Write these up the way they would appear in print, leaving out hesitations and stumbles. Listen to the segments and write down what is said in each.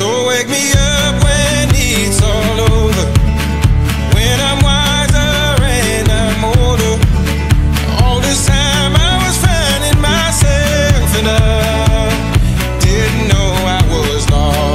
So wake me up when it's all over, when I'm wiser and I'm older. All this time I was finding myself and I didn't know I was lost.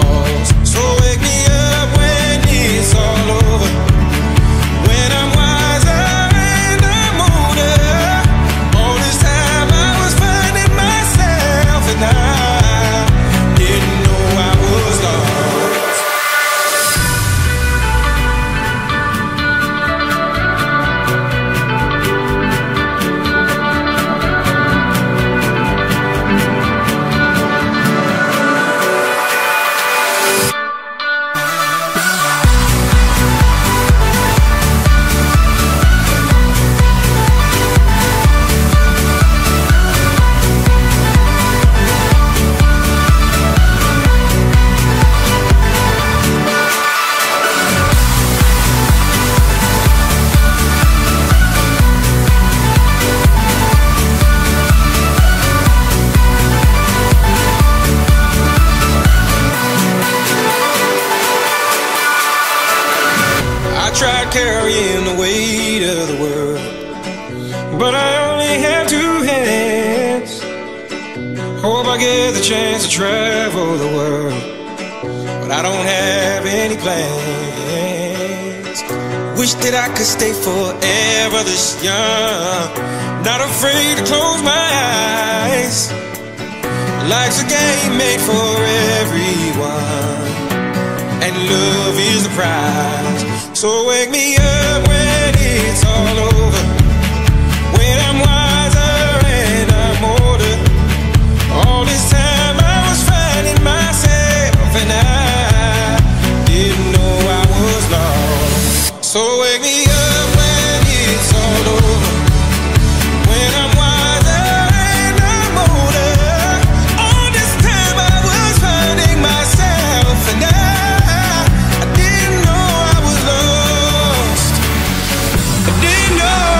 Carrying the weight of the world, but I only have two hands. Hope I get the chance to travel the world, but I don't have any plans. Wish that I could stay forever this young, not afraid to close my eyes. Life's a game made for everyone, and love is the prize. So wake me up when it's all over, when I'm wiser and I'm older. All this time I was finding myself and I didn't know I was lost. So wake me up when it's all over, when I'm wiser and I'm older. All this time I was finding myself and I didn't know I was lost. I didn't know.